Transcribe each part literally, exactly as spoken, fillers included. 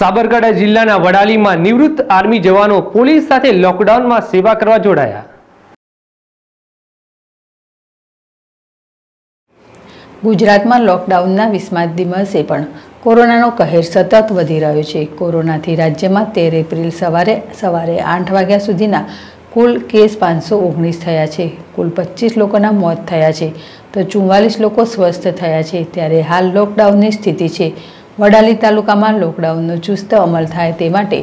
સાબરકાંઠા જિલ્લાના વડાલીમાં નિવૃત્ત આર્મી જવાનો પોલીસ સાથે લોકડાઉનમાં સેવા કરવા જોડાયા. ગુજરાતમાં લોકડાઉનના વીસમા દિવસે પણ કોરોનાનો કહેર સતત વધી રહ્યો છે. કોરોનાથી રાજ્યમાં તેર એપ્રિલ સવારે સવારે આઠ વાગ્યા સુધીના કુલ કેસ પાંચસો ઓગણીસ થયા છે. કુલ પચીસ લોકોના મોત થયા છે તો ચુમ્માલીસ લોકો સ્વસ્થ થયા છે. ત્યારે હાલ લોકડાઉનની સ્થિતિ છે. વડાલી તાલુકામાં લોકડાઉનનો ચુસ્ત અમલ થાય તે માટે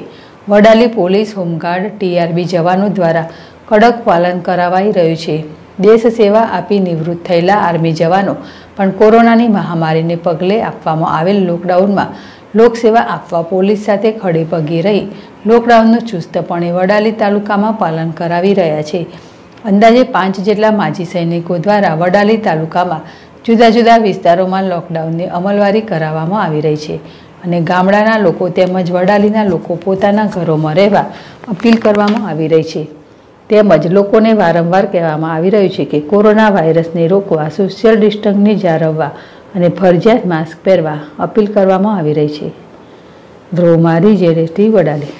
Vadali police, home guard, T R B જવાનો દ્વારા કડક પાલન કરાવાઈ રહ્યું છે. દેશ સેવા આપી નિવૃત્ત થયેલા આર્મી જવાનો પણ કોરોનાની મહામારીને પગલે આપવામાં આવેલ લોકડાઉનમાં લોકસેવા આપવા પોલીસ સાથે ખડે પગે રહી લોકડાઉનનું ચુસ્તપણે વડાલી તાલુકામાં પાલન કરાવી રહ્યા છે. અંદાજે પાંચ જેટલા માજી સૈનિકો દ્વારા વડાલી તાલુકામાં જુદા જુદા વિસ્તારોમાં લોકડાઉનની અમલવારી કરાવવામાં આવી રહી છે અને ગામડાના લોકો તેમજ વડાલીના લોકો પોતાના ઘરોમાં રહેવા અપીલ કરવામાં આવી રહી છે. તેમજ લોકોને વારંવાર કહેવામાં આવી રહ્યું છે કે કોરોના વાયરસને રોકવા, સોશિયલ ડિસ્ટન્સને જાળવવા અને ફરજિયાત માસ્ક પહેરવા અપીલ કરવામાં આવી રહી છે. ધ્રુવ મારી, જેરેટી, વડાલી.